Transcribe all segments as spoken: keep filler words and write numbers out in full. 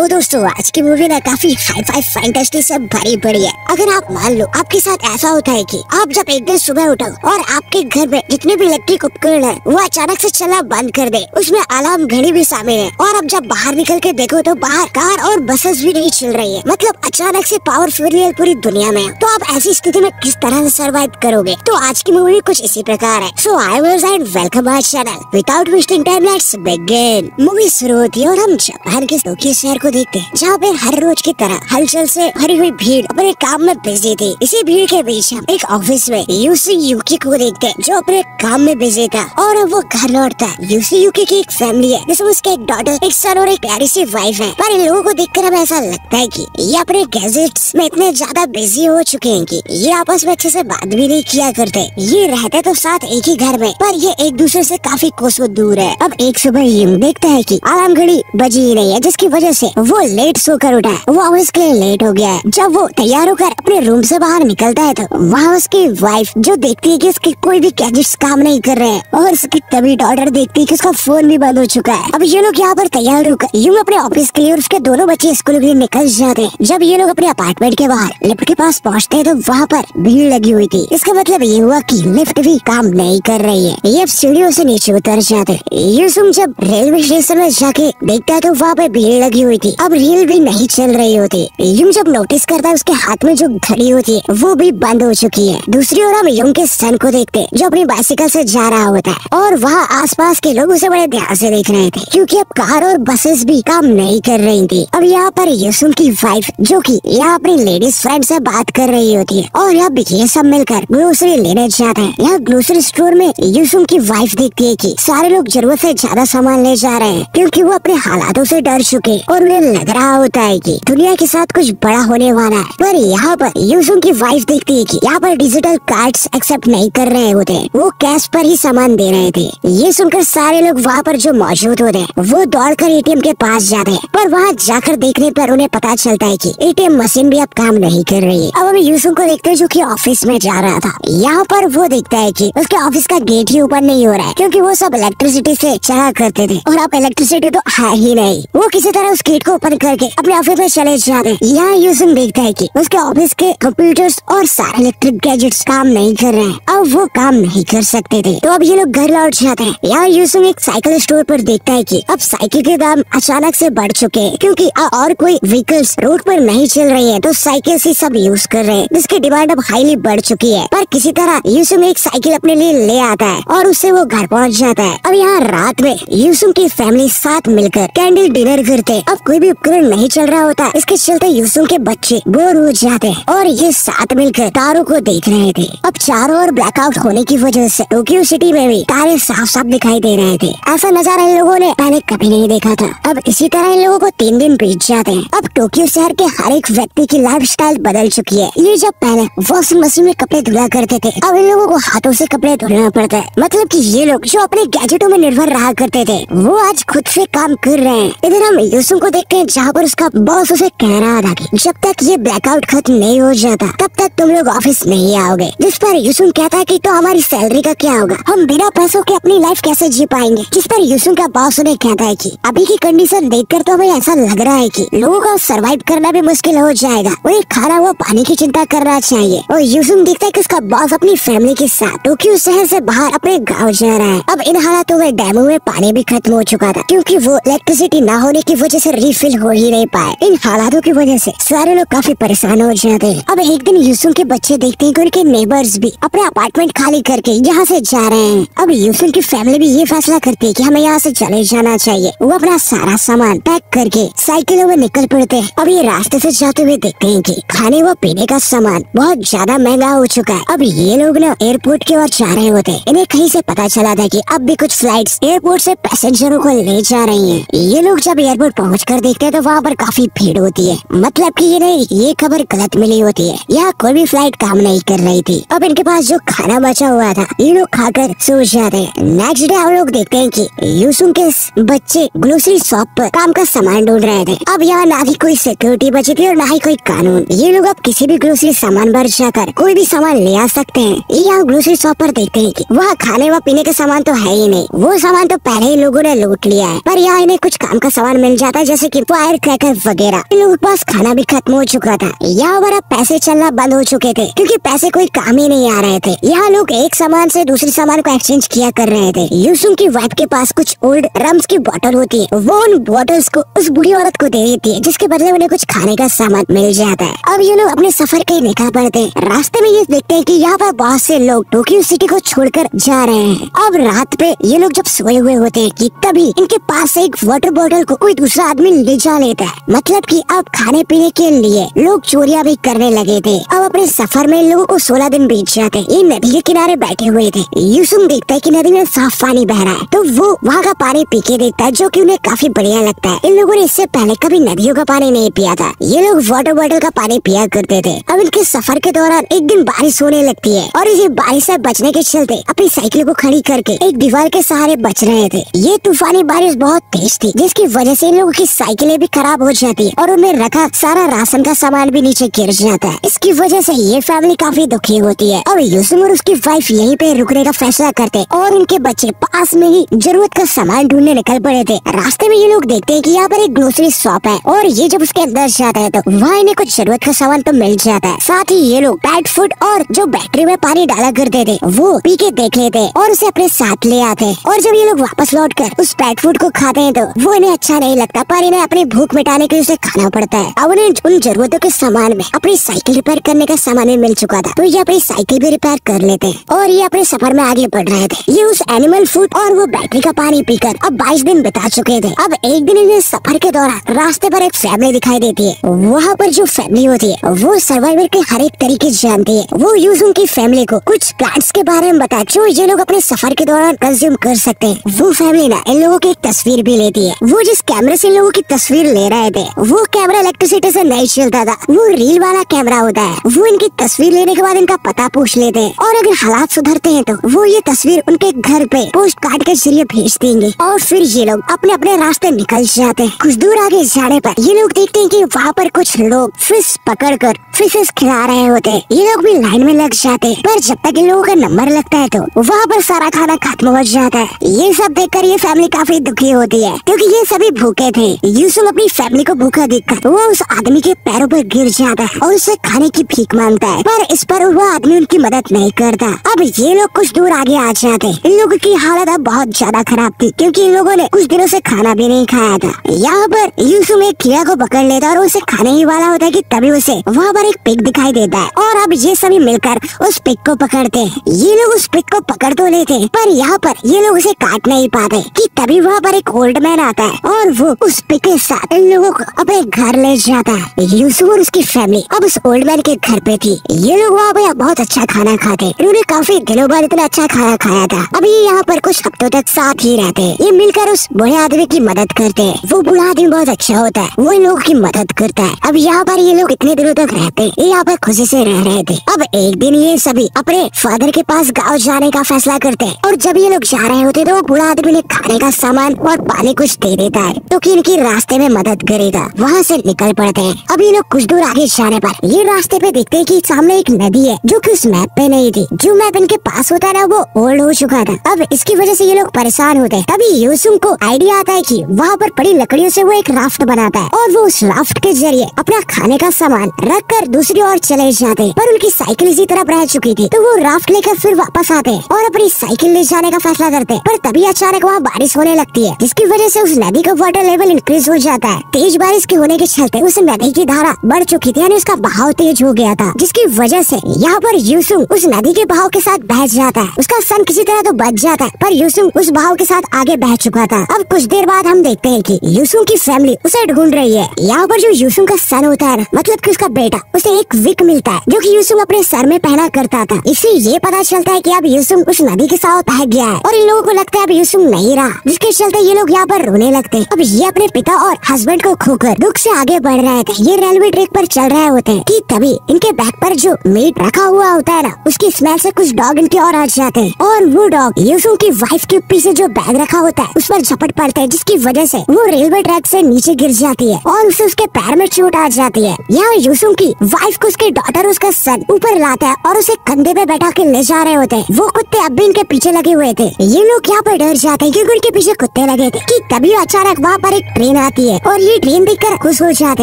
तो दोस्तों आज की मूवी ना काफी हाई फाई फैंटेसी से भरी पड़ी है। अगर आप मान लो आपके साथ ऐसा होता है कि आप जब एक दिन सुबह उठो और आपके घर में जितने भी इलेक्ट्रिक उपकरण है वो अचानक से चलना बंद कर दे, उसमें अलार्म घड़ी भी शामिल है, और अब जब बाहर निकल के देखो तो बाहर कार और बसेस भी नहीं चल रही है, मतलब अचानक से पावर फेलियर पूरी दुनिया में है, तो आप ऐसी स्थिति में किस तरह से सर्वाइव करोगे। तो आज की मूवी कुछ इसी प्रकार है। So I was and welcome our channel without wasting time, let's begin. Movie शुरू होती है और हम जापान के टोक्यो शहर को देखते हैं, जहाँ पे हर रोज की तरह हलचल से भरी हुई भीड़ अपने काम में बिजी थी। इसी भीड़ के बीच हम एक ऑफिस में यूसी यूकी को देखते हैं, जो अपने काम में बिजी था और अब वो घर लौटता है। यूसी यूकी की एक फैमिली है जिसमें उसका एक डॉटर, एक सन और एक प्यारी सी वाइफ है, पर इन लोगों को देखकर हमें ऐसा लगता है कि ये अपने गैजेट्स में इतने ज्यादा बिजी हो चुके हैं कि ये आपस में अच्छे से बात भी नहीं किया करते। ये रहते तो साथ एक ही घर में, पर ये एक दूसरे से काफी कोसों दूर है। अब एक सुबह ये देखता है कि अलार्म घड़ी बजी ही नहीं है, जिसकी वजह से वो लेट सोकर उठा है, वो ऑफिस के लिए लेट हो गया है। जब वो तैयार होकर अपने रूम से बाहर निकलता है तो वहाँ उसकी वाइफ जो देखती है कि उसके कोई भी गैजेट्स काम नहीं कर रहे हैं, और उसकी तभी डॉटर देखती है कि उसका फोन भी बंद हो चुका है। अब ये लोग यहाँ पर तैयार होकर यूँ अपने ऑफिस के लिए और उसके दोनों बच्चे स्कूल के लिए निकल जाते हैं। जब ये लोग अपने अपार्टमेंट के बाहर लिफ्ट के पास पहुँचते हैं तो वहाँ पर भीड़ लगी हुई थी। इसका मतलब ये हुआ कि लिफ्ट भी काम नहीं कर रही है। ये अब सीढ़ियों से नीचे उतर जाते हैं। यूसुम जब रेलवे स्टेशन में जाके देखता है तो वहाँ पे भीड़ लगी हुई थी, अब रेल भी नहीं चल रही होती। यूम जब नोटिस करता है उसके हाथ में जो घड़ी होती है वो भी बंद हो चुकी है। दूसरी ओर हम यूम के सन को देखते जो अपनी बाइसिकल से जा रहा होता है, और वहाँ आसपास के लोग उसे बड़े ध्यान से देख रहे थे, क्योंकि अब कार और बसेस भी काम नहीं कर रही थी। अब यहाँ पर यूसुम की वाइफ जो कि यहाँ अपनी लेडीज फ्रेंड से बात कर रही होती है, और यहाँ ये सब मिलकर ग्रोसरी लेने जाते हैं। यहाँ ग्रोसरी स्टोर में यूसुम की वाइफ देखती है कि सारे लोग जरूरत से ज्यादा सामान ले जा रहे हैं, क्योंकि वो अपने हालातों से डर चुके और उन्हें लग रहा होता है कि दुनिया के साथ कुछ बड़ा होने वाला है। पर यहाँ पर यूसुम की वाइफ देखती है कि यहाँ पर डिजिटल कार्ड्स एक्सेप्ट नहीं कर रहे होते, वो कैश पर ही सामान दे रहे थे। ये सुनकर सारे लोग वहाँ पर जो मौजूद होते हैं वो दौड़कर एटीएम के पास जाते हैं, पर वहाँ जाकर देखने पर उन्हें पता चलता है कि एटीएम मशीन भी अब काम नहीं कर रही है। अब हम यूसुम को देखते हैं जो कि ऑफिस में जा रहा था। यहाँ पर वो देखता है कि उसके ऑफिस का गेट ही ओपन नहीं हो रहा है, क्योंकि वो सब इलेक्ट्रिसिटी से चला करते थे और अब इलेक्ट्रिसिटी तो है ही नहीं। वो किसी तरह उस गेट को ओपन करके अपने ऑफिस में चले जाते हैं। यहाँ यूसुम देखता है कि उसके ऑफिस के कंप्यूटर्स और सारे इलेक्ट्रिक गैजेट्स काम नहीं कर रहे हैं, अब वो काम नहीं कर सकते थे, तो अब ये लोग घर लौट जाते हैं। यहाँ यूसुम एक साइकिल स्टोर पर देखता है कि अब साइकिल के दाम अचानक से बढ़ चुके हैं, क्योंकि और कोई व्हीकल्स रोड पर नहीं चल रही है, तो साइकिल से सब यूज कर रहे हैं, जिसकी डिमांड अब हाईली बढ़ चुकी है। पर किसी तरह यूसुम एक साइकिल अपने लिए ले आता है और उससे वो घर पहुँच जाता है। अब यहाँ रात में यूसुम की फैमिली साथ मिलकर कैंडल डिनर करते। अब कोई भी उपकरण नहीं चल रहा होता, इसके चलते यूसुम के बच्चे बोर हो जाते हैं और ये साथ मिलकर तारों को देख रहे थे। अब चारों ओर ब्लैकआउट होने की वजह से टोक्यो सिटी में भी तारे साफ साफ दिखाई दे रहे थे। ऐसा नजारा इन लोगों ने पहले कभी नहीं देखा था। अब इसी तरह इन लोगों को तीन दिन बीत जाते हैं। अब टोक्यो शहर के हर एक व्यक्ति की लाइफस्टाइल बदल चुकी है। ये जब पहले वॉशिंग मशीन में कपड़े धुला करते थे, अब इन लोगों को हाथों से कपड़े धुलना पड़ता है, मतलब कि ये लोग जो अपने गैजेटों में निर्भर रहा करते थे वो आज खुद से काम कर रहे हैं। इधर हम यूसुम को देखते हैं जहाँ पर उसका बॉस उसे कह रहा था कि जब तक ये ब्लैकआउट खत्म नहीं हो जाता तब तक तुम लोग ऑफिस नहीं आओगे, जिस पर यूसुम कहता है कि तो हमारी सैलरी का क्या होगा, हम बिना पैसों के अपनी लाइफ कैसे जी पाएंगे। जिस पर यूसुम का बॉस उन्हें कहता है कि अभी की कंडीशन देखकर तो हमें ऐसा लग रहा है कि लोगों का सर्वाइव करना भी मुश्किल हो जाएगा, उन्हें खाना व पानी की चिंता करना चाहिए। और यूसुम देखता है कि उसका बॉस अपनी फैमिली के साथ टोक्यो शहर से बाहर अपने गाँव जा रहा है। अब इन हालातों में डैमों में पानी भी खत्म हो चुका था, क्योंकि वो इलेक्ट्रिसिटी ना होने की वजह से रिफिल हो ही नहीं पाए। इन हालातों की वजह से सारे लोग काफी परेशान हो जाते हैं। अब एक दिन यूसुम के बच्चे देखते हैं कि उनके नेबर्स भी अपने अपार्टमेंट खाली करके यहाँ से जा रहे हैं। अब यूसुम की फैमिली भी ये फैसला करती है कि हमें यहाँ से चले जाना चाहिए। वो अपना सारा सामान पैक करके साइकिलों में निकल पड़ते हैं। अब ये रास्ते से जाते हुए देखते हैं कि खाने व पीने का सामान बहुत ज्यादा महंगा हो चुका है। अब ये लोग ना एयरपोर्ट की ओर जा रहे होते हैं। इन्हें कहीं से पता चला था कि अब भी कुछ फ्लाइट्स एयरपोर्ट से पैसेंजरों को ले जा रही हैं। ये लोग जब एयरपोर्ट पहुँच कर देखते हैं तो वहाँ पर काफी भीड़ होती है, मतलब कि इन्हें ये खबर गलत मिली होती है, यहाँ कोई भी फ्लाइट काम नहीं कर रही थी। अब इनके पास जो खाना बचा हुआ था ये लोग खाकर सो जाते हैं। नेक्स्ट डे हम लोग देखते हैं कि यूसुम के बच्चे ग्रोसरी शॉप पर काम का सामान ढूंढ रहे थे। अब यहाँ ना ही कोई सिक्योरिटी बची थी और ना ही कोई कानून, ये लोग अब किसी भी ग्रोसरी सामान पर जाकर कोई भी सामान ले आ सकते हैं। यहाँ ग्रोसरी शॉप पर देखते हैं कि वहाँ खाने व पीने का सामान तो है ही नहीं, वो सामान तो पहले ही लोगों ने लूट लिया है। पर यहाँ इन्हें कुछ काम का सामान मिल जाता है, जैसे लेकिन फायर क्रैकर वगैरह इन लोगों के पास खाना भी खत्म हो चुका था। यहाँ हमारा पैसे चलना बंद हो चुके थे क्योंकि पैसे कोई काम ही नहीं आ रहे थे। यहाँ लोग एक सामान से दूसरे सामान को एक्सचेंज किया कर रहे थे। यूसुम की वाइफ के पास कुछ ओल्ड रम्स की बोतल होती है, वो उन बोतल्स को उस बुरी औरत को दे देती है जिसके बदले उन्हें कुछ खाने का सामान मिल जाता है। अब ये लोग अपने सफर कहीं निकल पड़ते हैं। रास्ते में ये देखते हैं कि यहाँ पर बहुत से लोग टोक्यो सिटी को छोड़कर जा रहे हैं। अब रात पे ये लोग जब सोए हुए होते हैं कि तभी इनके पास से एक वाटर बोतल को कोई दूसरा आदमी ले जा लेता है। मतलब कि अब खाने पीने के लिए लोग चोरियां भी करने लगे थे। अब अपने सफर में लोगों को सोलह दिन बीत जाते हैं। ये नदी के किनारे बैठे हुए थे। यूसुम देखता है कि नदी में साफ पानी बह रहा है, तो वो वहाँ का पानी पी के देखता है जो कि उन्हें काफी बढ़िया लगता है। इन लोगों ने इससे पहले कभी नदियों का पानी नहीं पिया था। ये लोग वाटर बोतल का पानी पिया करते थे। अब इनके सफर के दौरान एक दिन बारिश होने लगती है और इसे बारिश से बचने के चलते अपनी साइकिल को खड़ी करके एक दीवार के सहारे बच रहे थे। ये तूफानी बारिश बहुत तेज थी जिसकी वजह से इन लोगों की साइकिलें भी खराब हो जाती है और उनमें रखा सारा राशन का सामान भी नीचे गिर जाता है। इसकी वजह से ये फैमिली काफी दुखी होती है और यूसुम और उसकी वाइफ यहीं पे रुकने का फैसला करते और उनके बच्चे पास में ही जरूरत का सामान ढूंढने निकल पड़े थे। रास्ते में ये लोग देखते हैं कि यहाँ पर एक ग्रोसरी शॉप है और ये जब उसके अंदर जाता है तो वहाँ इन्हें कुछ जरूरत का सामान तो मिल जाता है। साथ ही ये लोग पैट फूड और जो बैटरी में पानी डाला करते थे वो पी के देख लेते और उसे अपने साथ ले आते हैं। और जब ये लोग वापस लौट कर उस पैट फूड को खाते हैं तो वो इन्हें अच्छा नहीं लगता, पर इन्हें अपनी भूख मिटाने के लिए उसे खाना पड़ता है। अब उन्हें उन जरूरतों के सामान में अपनी साइकिल रिपेयर करने का सामान भी मिल चुका था, तो ये अपनी साइकिल भी रिपेयर कर लेते हैं और ये अपने सफर में आगे बढ़ रहे थे। ये उस एनिमल फूड और वो बैटरी का पानी पीकर अब बाईस दिन बिता चुके थे। अब एक दिन इन्हें सफर के दौरान रास्ते पर एक फैमिली दिखाई देती है। वहाँ पर जो फैमिली होती है वो सर्वाइवर के हर एक तरीके जानती है। वो यूसुम की फैमिली को कुछ प्लांट्स के बारे में बताए जो ये लोग अपने सफर के दौरान कंज्यूम कर सकते हैं। वो फैमिली ना इन लोगों की एक तस्वीर भी लेती है। वो जिस कैमरे से इन लोगों की तस्वीर ले रहे थे वो कैमरा इलेक्ट्रिसिटी से नहीं चलता था, वो रील वाला कैमरा होता है। वो इनकी तस्वीर लेने के बाद इनका पता पूछ लेते हैं और अगर हालात सुधरते हैं तो वो ये तस्वीर उनके घर पे पोस्ट कार्ड के जरिए भेज देंगे और फिर ये लोग अपने अपने रास्ते निकल जाते हैं। कुछ दूर आगे जाने पर ये लोग देखते हैं कि वहाँ पर कुछ लोग फिश पकड़कर फिशेस खिला रहे होते हैं। ये लोग भी लाइन में लग जाते हैं, पर जब तक इन लोगों का नंबर लगता है तो वहाँ पर सारा खाना खत्म हो जाता है। ये सब देखकर ये फैमिली काफी दुखी होती है क्योंकि ये सभी भूखे थे। यूसुफ अपनी फैमिली को भूखा देखकर वो उस आदमी के पैरों पर गिर जाता है और उससे खाने की भीख मांगता है, पर इस पर वह आदमी उनकी मदद नहीं करता। अब ये लोग कुछ दूर आगे आ जाते हैं। इन लोगों की हालत अब बहुत ज्यादा खराब थी क्योंकि इन लोगों ने कुछ दिनों से खाना भी नहीं खाया था। यहाँ पर यूसुफ एक कीड़ा को पकड़ लेता है और उसे खाने ही वाला होता है कि तभी उसे वहाँ पर एक पिग दिखाई देता है और अब ये सभी मिलकर उस पिग को पकड़ते हैं। ये लोग उस पिग को पकड़ तो लेते हैं, पर यहाँ पर ये लोग उसे काट नहीं पाते कि तभी वहाँ पर एक ओल्ड मैन आता है और वो उस पिग के साथ इन लोगों को अपने घर ले जाता है। यूसुफ और उसकी फैमिली अब उस ओल्ड मैन के घर पे थी। ये लोग वहाँ पर बहुत अच्छा खाना खाते, इन्होंने काफी दिनों बाद इतना अच्छा खाना खाया था। अभी यहाँ पर कुछ हफ्तों तक साथ ही रहते हैं। ये मिलकर उस बुढ़े आदमी की मदद करते हैं। वो बुढ़ा आदमी बहुत अच्छा होता है, वो इन लोगों की मदद करता है। अब यहाँ पर ये लोग इतने दिनों तक रहते हैं, यहाँ पर खुशी से रह रहे थे। अब एक दिन ये सभी अपने फादर के पास गाँव जाने का फैसला करते हैं और जब ये लोग जा रहे होते तो बुढ़ा आदमी ने खाने का सामान और पानी कुछ दे देता है तो की इनकी रास्ते में मदद करेगा। वहाँ से निकल पड़ते हैं। अब ये लोग कुछ दूर आगे जाने पर ये रास्ते पे देखते है की सामने एक नदी है जो की उस मैप पे नहीं थी। जो मैप इनके पास होता ना वो ओल्ड हो चुका था। अब इसकी वजह से ये लोग परेशान होते हैं। तभी यूसुम को आइडिया आता है कि वहाँ पर पड़ी लकड़ियों से वो एक राफ्ट बनाता है और वो उस राफ्ट के जरिए अपना खाने का सामान रख कर दूसरी ओर चले जाते हैं, पर उनकी साइकिल इसी तरफ रह चुकी थी तो वो राफ्ट लेकर फिर वापस आते हैं और अपनी साइकिल ले जाने का फैसला करते हैं। पर तभी अचानक वहाँ बारिश होने लगती है जिसकी वजह से उस नदी का वाटर लेवल इंक्रीज हो जाता है। तेज बारिश के होने के चलते उस नदी की धारा बढ़ चुकी थी यानी उसका बहाव तेज हो गया था, जिसकी वजह से यहाँ पर यूसुम उस नदी के बहाव के साथ बह जाता है। उसका सन किसी तरह तो बच जाता है, पर यूसुफ उस बहाव के साथ आगे बह चुका था। अब कुछ देर बाद हम देखते हैं कि यूसुफ की फैमिली उसे ढूंढ रही है। यहाँ पर जो यूसुफ का सन होता है ना, मतलब कि उसका बेटा, उसे एक विक मिलता है जो कि यूसुफ अपने सर में पहना करता था। इससे ये पता चलता है कि अब यूसुफ उस नदी के साथ बह गया है और इन लोगों को लगता है अब यूसुफ नहीं रहा, जिसके चलते ये लोग यहाँ पर रोने लगते हैं। अब ये अपने पिता और हस्बैंड को खोकर दुख से आगे बढ़ रहे थे। ये रेलवे ट्रैक पर चल रहे होते हैं कि तभी इनके बैग पर जो मीट रखा हुआ होता है ना, उसकी स्मेल से कुछ डॉग इनकी और आ जाते हैं और वो डॉग यूसुफ की वाइफ के पीछे जो बैग रखा होता है उस पर झपट पड़ता है, जिसकी वजह से वो रेलवे ट्रैक से नीचे गिर जाती है और उसे उसके पैर में चोट आ जाती है। यहाँ यूसुफ की वाइफ को उसके डॉटर उसका सन ऊपर लाता है और उसे कंधे पे बैठा के ले जा रहे होते हैं। वो कुत्ते अब भी इनके पीछे लगे हुए थे। ये लोग यहाँ पर डर जाते हैं क्योंकि उनके पीछे कुत्ते लगे थे कि तभी अचानक वहाँ पर एक ट्रेन आती है और ये ट्रेन देखकर खुश हो जाते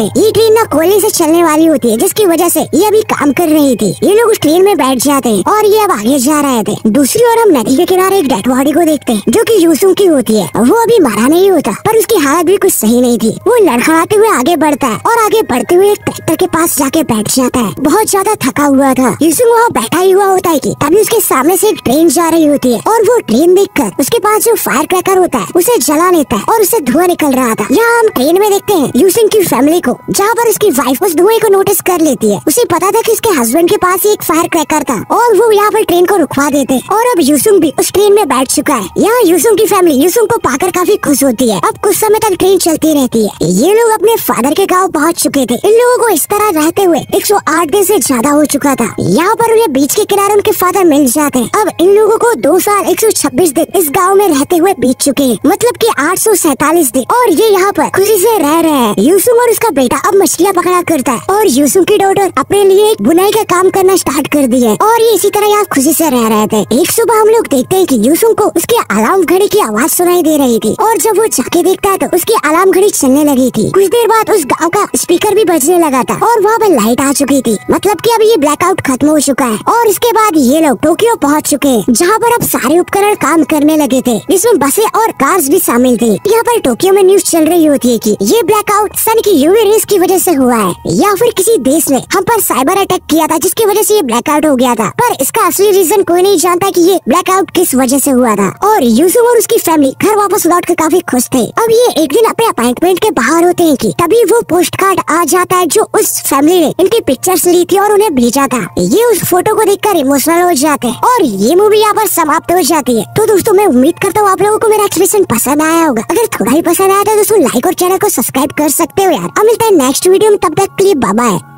हैं। ये ट्रेन ना कोयले से चलने वाली होती है जिसकी वजह से ये अभी काम कर रही थी। ये लोग उस ट्रेन में बैठ जाते हैं और ये अब आगे जा रहे थे। दूसरी ओर हम नदी के किनारे एक डेड बॉडी को देखते हैं जो कि यूसुम की होती है। वो अभी मरा नहीं होता पर उसकी हालत भी कुछ सही नहीं थी। वो लड़खड़ाते हुए आगे बढ़ता है और आगे बढ़ते हुए एक ट्रैक्टर के पास जाके बैठ जाता है। बहुत ज्यादा थका हुआ था। यूसुफ वहाँ बैठा ही हुआ होता है कि तभी उसके सामने से एक ट्रेन जा रही होती है और वो ट्रेन देखकर उसके पास जो फायर क्रैकर होता है उसे जला लेता है और उससे धुआं निकल रहा था। यहाँ हम ट्रेन में देखते हैं यूसुफ की फैमिली को, जहाँ पर उसकी वाइफ उस धुएं को नोटिस कर लेती है। उसे पता था कि उसके हस्बैंड के पास एक फायर क्रैकर था और वो यहाँ पर ट्रेन को रुकवा देते हैं और अब यूसुफ भी उस ट्रेन में बैठ चुका है। यहाँ यूसुफ की फैमिली यूसुफ को पाकर काफी खुश होती है। अब कुछ समय तक ट्रेन चलती रहती है। ये लोग अपने फादर के गाँव पहुँच चुके थे। इन लोगों को इस तरह रहते हुए एक सौ आठ दिन से ज्यादा हो चुका था। यहाँ पर उन्हें बीच के किनारे उनके फादर मिल जाते हैं। अब इन लोगों को दो साल एक सौ छब्बीस दिन इस गांव में रहते हुए बीत चुके हैं, मतलब कि आठ सौ सैतालीस दिन, और ये यहाँ पर खुशी से रह रहे हैं। यूसुफ और उसका बेटा अब मछलियाँ पकड़ा करता है और यूसुफ की डॉटर अपने लिए एक बुनाई का काम करना स्टार्ट कर दी है और ये इसी तरह यहाँ खुशी से रह रहे थे। एक सुबह हम लोग देखते है कि यूसुफ को उसकी अलार्म घड़ी की आवाज सुनाई दे रही थी और जब वो जाके देखता है तो उसकी अलार्म घड़ी चलने लगी थी। कुछ देर बाद उस गाँव का स्पीकर भी बजने लगा था और वहाँ पर लाइट आ चुकी थी, मतलब कि अब ये ब्लैकआउट खत्म हो चुका है। और इसके बाद ये लोग टोक्यो पहुंच चुके हैं जहाँ पर अब सारे उपकरण काम करने लगे थे, जिसमें बसें और कार्स भी शामिल थी। यहाँ पर टोक्यो में न्यूज चल रही होती है कि ये ब्लैकआउट सन की यूवी रेस की वजह से हुआ है या फिर किसी देश ने हम पर साइबर अटैक किया था जिसकी वजह से ये ब्लैकआउट हो गया था, पर इसका असली रीजन कोई नहीं जानता कि ये ब्लैकआउट किस वजह से हुआ था। और यूसुफ और उसकी फैमिली घर वापस लौट कर काफी खुश थे। अब ये एक दिन अपने अपॉइंटमेंट के बाहर होते हैं कि तभी वो पोस्ट कार्ड आ जाता है जो उस फैमिली ने इनकी पिक्चर्स ली थी और उन्हें भेजा था। ये उस फोटो को देखकर इमोशनल हो जाते हैं और ये मूवी यहाँ पर समाप्त हो जाती है। तो दोस्तों मैं उम्मीद करता हूँ आप लोगों को मेरा एक्सप्रेशन पसंद आया होगा। अगर थोड़ा ही पसंद आया तो दोस्तों लाइक और चैनल को सब्सक्राइब कर सकते हो यार। अब मिलते हैं नेक्स्ट वीडियो में, तब तक के लिए बाय बाय।